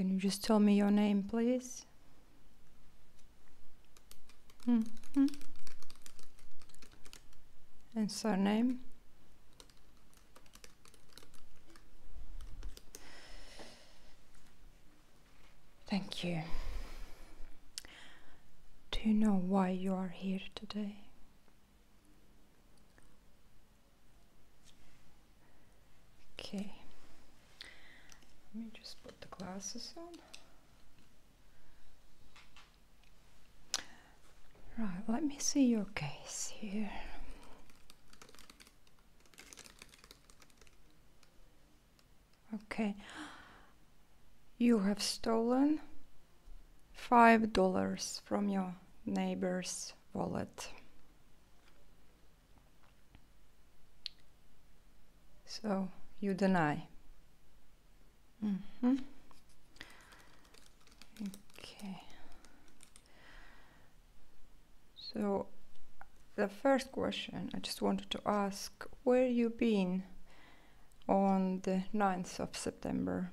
Can you just tell me your name, please? Mm-hmm. And surname. Thank you. Do you know why you are here today? Okay. Let me just put the glasses on. Right, let me see your case here. Okay. You have stolen $5 from your neighbor's wallet. So you deny. Mm-hmm. Okay. So the first question I just wanted to ask, where you been on the 9th of September?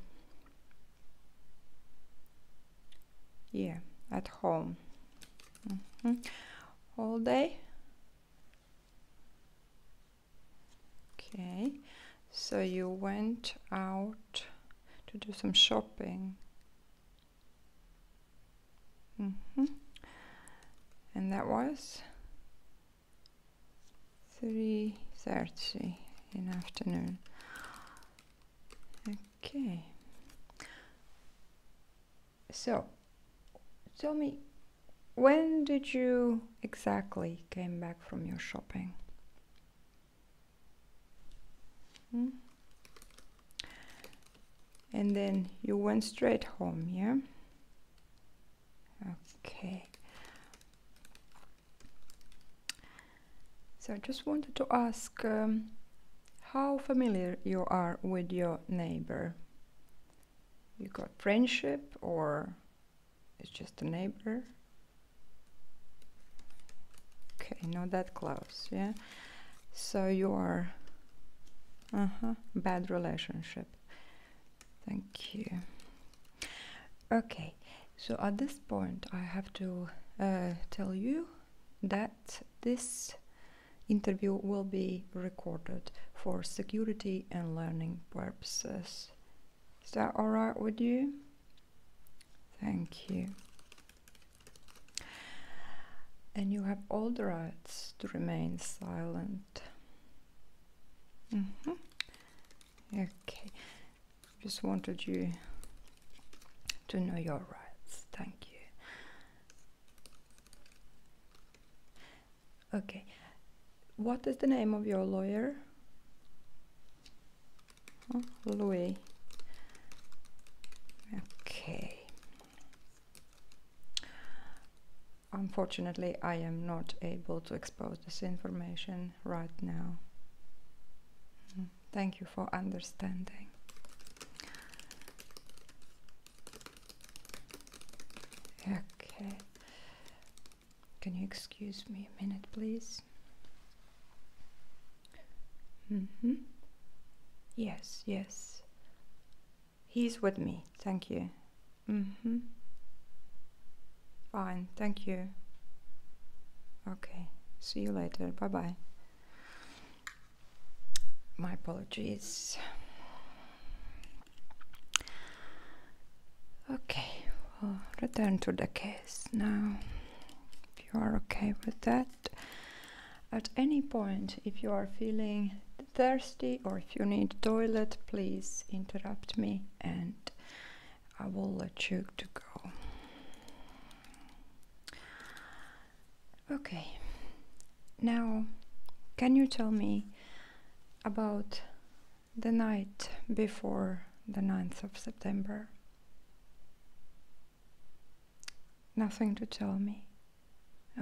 Yeah, at home. Mm-hmm. All day? Okay. So you went out to do some shopping. Mm-hmm. And that was 3:30 in the afternoon. Okay. So tell me, when did you exactly came back from your shopping? Hmm? And then you went straight home, yeah? Okay. So I just wanted to ask how familiar you are with your neighbor. You got friendship, or it's just a neighbor? Okay, not that close, yeah? So you are... bad relationship. Thank you. Okay, so at this point I have to tell you that this interview will be recorded for security and learning purposes. Is that all right with you? Thank you. And you have all the rights to remain silent. Mm-hmm. Okay. Just wanted you to know your rights. Thank you. Okay. What is the name of your lawyer? Oh, Louis. Okay. Unfortunately, I am not able to expose this information right now. Thank you for understanding. Okay. Can you excuse me a minute, please? Mm-hmm. Yes, yes. He's with me. Thank you. Mm-hmm. Fine. Thank you. Okay. See you later. Bye-bye. My apologies. Okay, we'll return to the case now, if you are okay with that. At any point, if you are feeling thirsty or if you need toilet, please interrupt me and I will let you to go. Okay, now can you tell me about the night before the 9th of September? Nothing to tell me?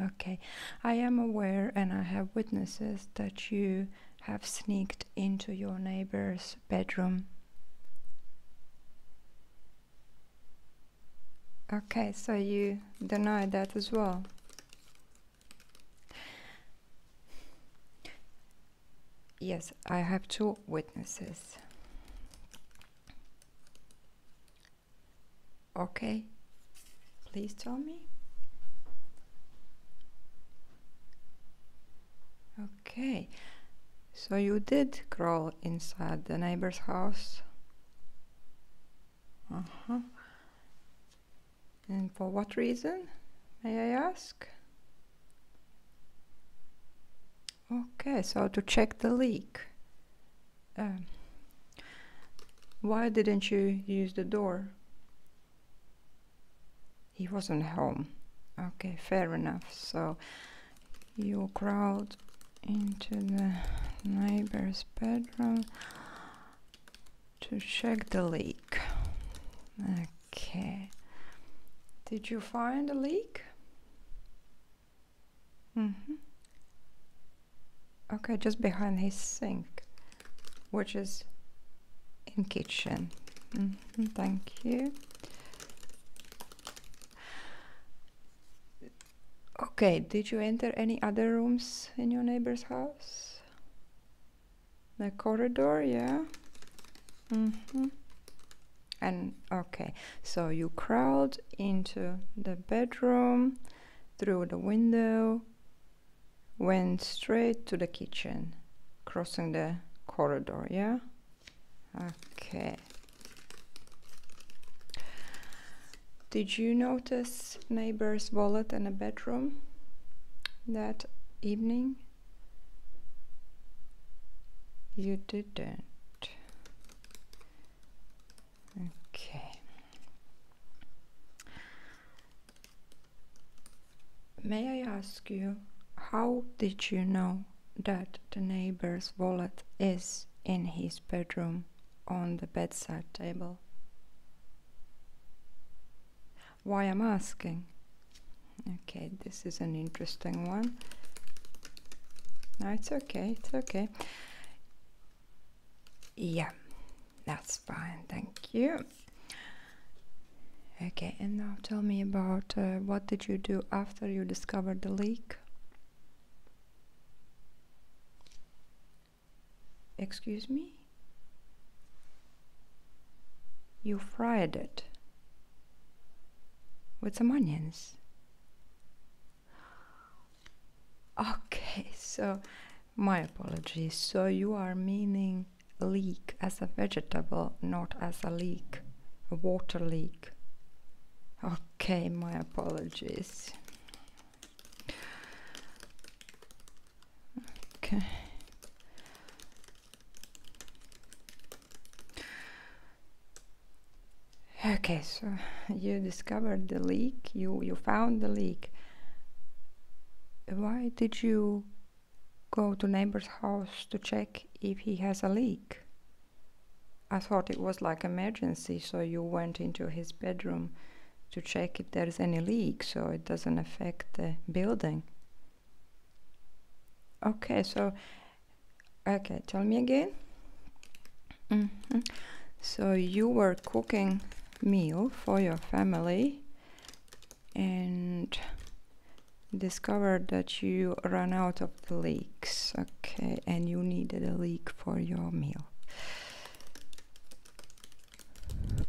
Okay, I am aware and I have witnesses that you have sneaked into your neighbor's bedroom. Okay, so you deny that as well? Yes, I have two witnesses. Okay, please tell me. Okay, so you did crawl inside the neighbor's house. And for what reason, may I ask? Okay, so to check the leak. Why didn't you use the door? He wasn't home. Okay, fair enough. So you crawled into the neighbor's bedroom to check the leak. Okay. Did you find a leak? Okay, just behind his sink, which is in kitchen. Thank you. Okay, did you enter any other rooms in your neighbor's house? The corridor, yeah. And okay, so you crawled into the bedroom, through the window, went straight to the kitchen, crossing the corridor, yeah? Okay. Did you notice neighbor's wallet in the bedroom that evening? You didn't. Okay. May I ask you, how did you know that the neighbor's wallet is in his bedroom on the bedside table? Why I'm asking? Okay, this is an interesting one. No, it's okay, it's okay. Yeah, that's fine, thank you. Okay, and now tell me about what did you do after you discovered the leak? Excuse me? You fried it with some onions. Okay, so my apologies. So you are meaning leek as a vegetable, not as a leak, a water leak. Okay, my apologies. Okay. Okay, so you discovered the leak, you found the leak. Why did you go to neighbor's house to check if he has a leak? I thought it was like emergency, so you went into his bedroom to check if there's any leak, so it doesn't affect the building. Okay, so, okay, tell me again. So you were cooking meal for your family and discovered that you ran out of the leeks. Okay, and you needed a leek for your meal.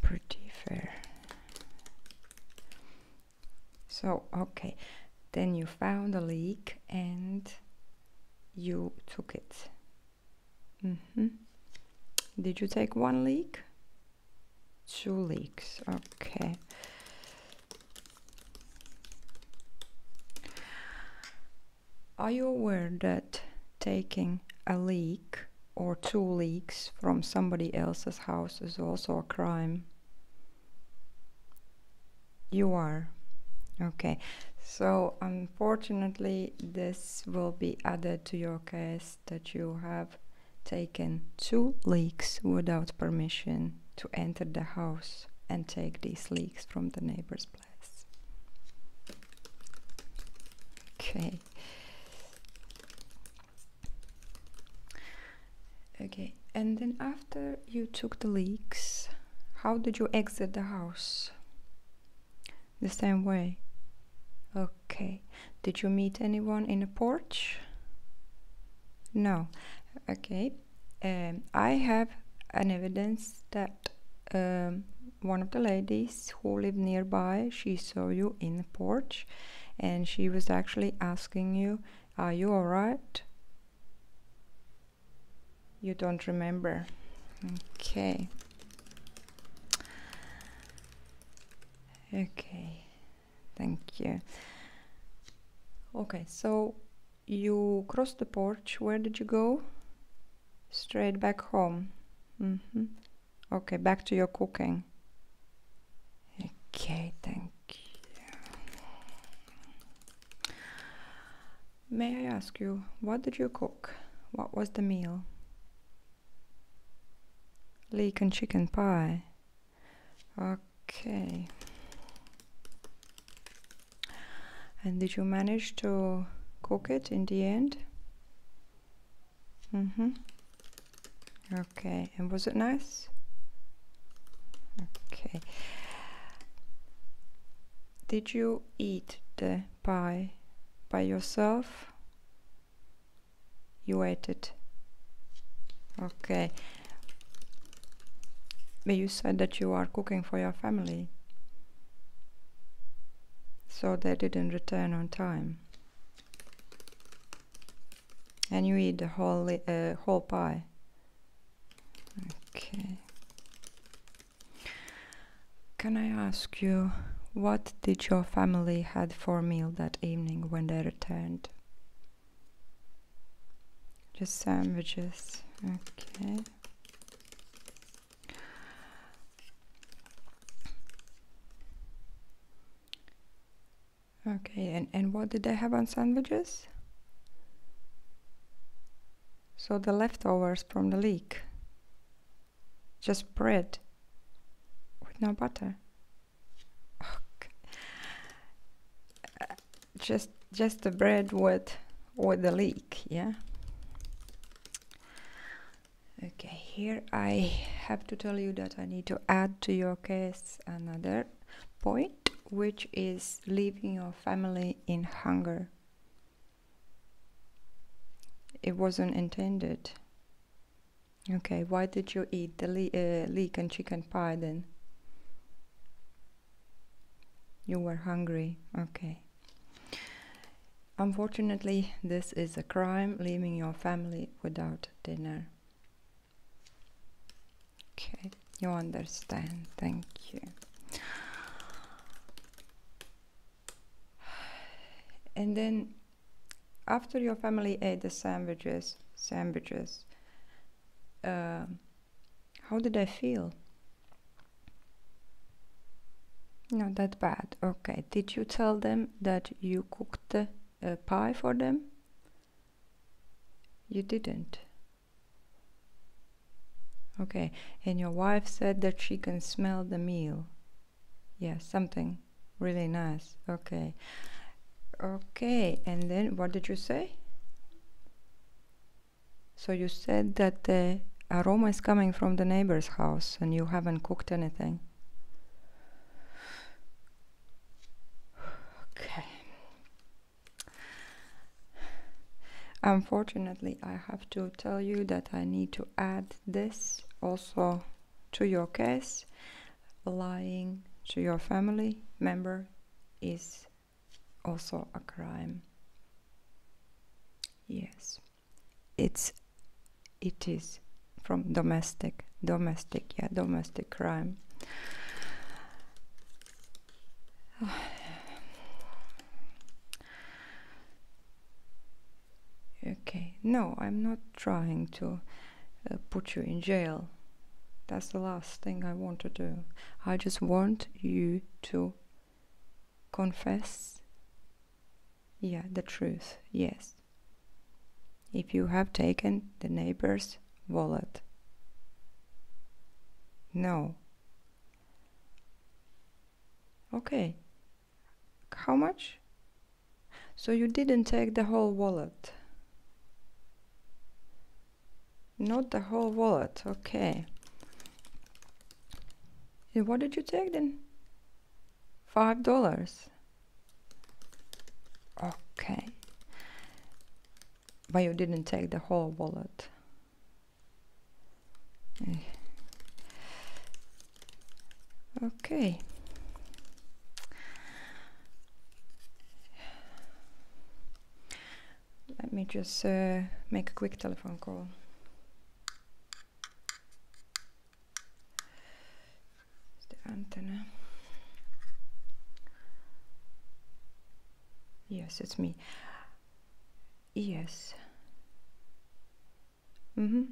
Pretty fair. So, okay, then you found a leek and you took it. Did you take one leek? Two leeks, okay. Are you aware that taking a leek or two leeks from somebody else's house is also a crime? You are. Okay, so unfortunately this will be added to your case that you have taken two leeks without permission to enter the house and take these leeks from the neighbor's place. Okay. Okay, and then after you took the leeks, how did you exit the house? The same way. Okay, did you meet anyone in the porch? No. Okay, I have an evidence that one of the ladies who lived nearby, she saw you in the porch and she was actually asking you, are you alright? You don't remember. Okay. Okay, thank you. Okay, so you crossed the porch. Where did you go? Straight back home. Mm-hmm. Okay, back to your cooking. Okay, thank you. May I ask you, what did you cook? What was the meal? Leek and chicken pie. Okay. And did you manage to cook it in the end? Mm-hmm. Okay, and was it nice? Okay. Did you eat the pie by yourself? You ate it. Okay. But you said that you are cooking for your family. So they didn't return on time. And you eat the whole pie. Okay. Can I ask you, what did your family had for meal that evening when they returned? Just sandwiches. Okay. Okay, and what did they have on sandwiches? So the leftovers from the leek. Just bread with no butter. Okay. Just the bread with the leek, yeah. Okay, here I have to tell you that I need to add to your case another point, which is leaving your family in hunger. It wasn't intended. Okay, why did you eat the leek and chicken pie then? You were hungry, okay. Unfortunately, this is a crime, leaving your family without dinner. Okay, you understand, thank you. And then, after your family ate the sandwiches, how did I feel? Not that bad. Okay. Did you tell them that you cooked the pie for them? You didn't. Okay. And your wife said that she can smell the meal. Yeah, something really nice. Okay. Okay. And then what did you say? So you said that the aroma is coming from the neighbor's house and you haven't cooked anything. Okay. Unfortunately, I have to tell you that I need to add this also to your case. Lying to your family member is also a crime. Yes. It is from domestic crime. Okay, no, I'm not trying to put you in jail. That's the last thing I want to do. I just want you to confess, yeah, the truth, yes. If you have taken the neighbor's wallet. No. Okay. How much? So you didn't take the whole wallet. Not the whole wallet, okay. And what did you take then? $5. Okay. But you didn't take the whole wallet. Okay. Let me just make a quick telephone call. It's the antenna. Yes, it's me. Yes. Mm-hmm.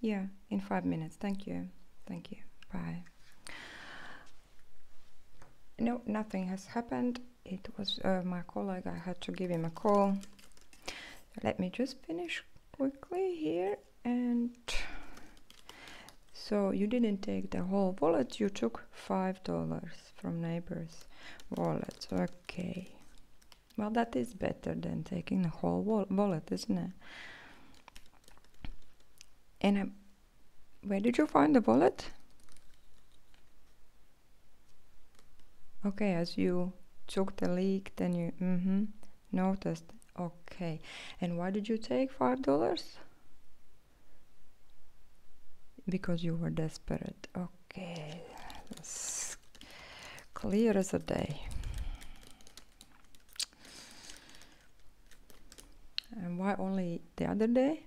Yeah, in 5 minutes. Thank you. Thank you. Bye. No, nothing has happened. It was my colleague. I had to give him a call. Let me just finish quickly here. And so you didn't take the whole wallet. You took $5 from neighbor's wallet. Okay. Well, that is better than taking the whole wallet, isn't it? And where did you find the wallet? Okay, as you took the leak, then you noticed. Okay, and why did you take $5? Because you were desperate. Okay, that's clear as a day. And why only the other day?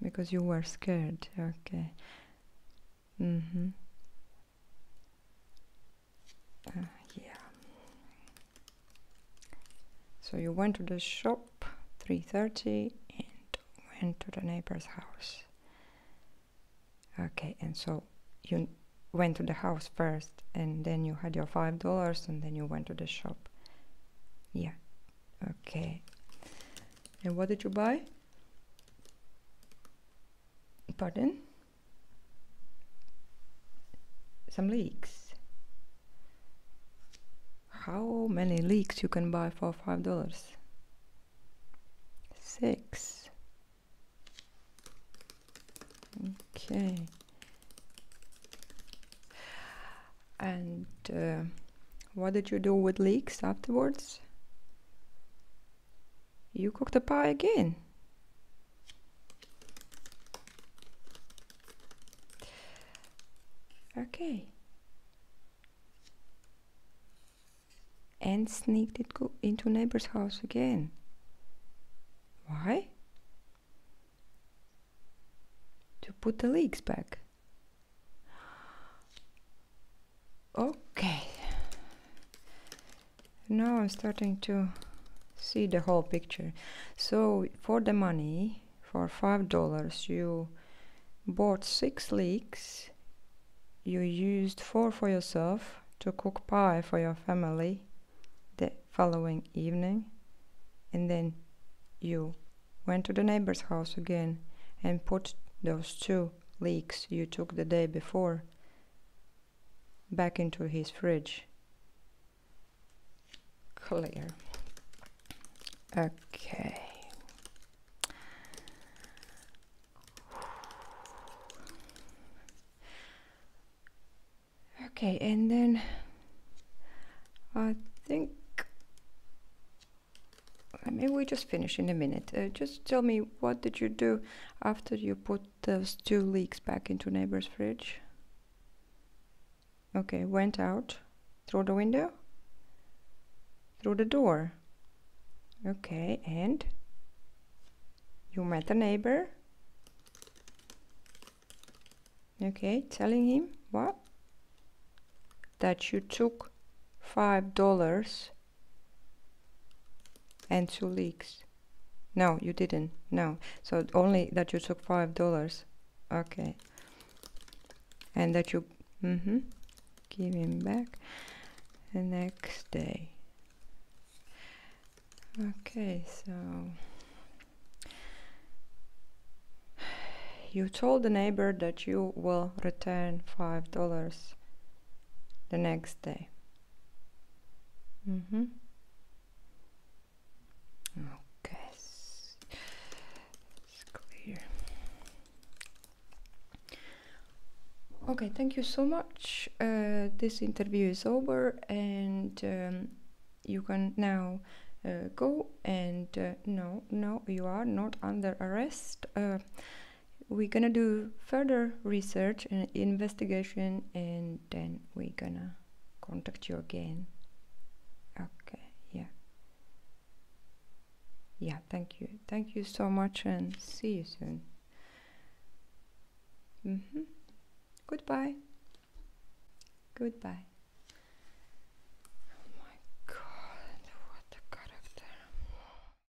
Because you were scared. Okay. Mm-hmm. Yeah. So you went to the shop 3:30 and went to the neighbor's house. Okay, and so you went to the house first, and then you had your $5, and then you went to the shop. Yeah. Okay. And what did you buy? Pardon? Some leeks. How many leeks you can buy for $5? 6. Okay. And what did you do with leeks afterwards? You cooked a pie again. Okay. And sneaked it into neighbor's house again. Why? To put the leaks back. Okay. Now I'm starting to see the whole picture. So for the money, for $5, you bought 6 leeks. You used 4 for yourself to cook pie for your family the following evening, and then you went to the neighbor's house again and put those 2 leeks you took the day before back into his fridge. Clear. Okay. Okay, and then I think maybe we just finish in a minute. Just tell me, what did you do after you put those 2 leeks back into neighbor's fridge? Okay, went out through the window, through the door. Okay, and you met the neighbor. Okay, telling him what? That you took $5 and 2 leeks. No, you didn't. No, so only that you took $5. Okay, and that you give him back the next day. Okay, so you told the neighbor that you will return $5 the next day. Okay, it's clear. Okay, thank you so much. This interview is over, and you can now go and no, you are not under arrest. we're gonna do further research and investigation, and then we're gonna contact you again. Okay, yeah, thank you so much, and see you soon. Goodbye.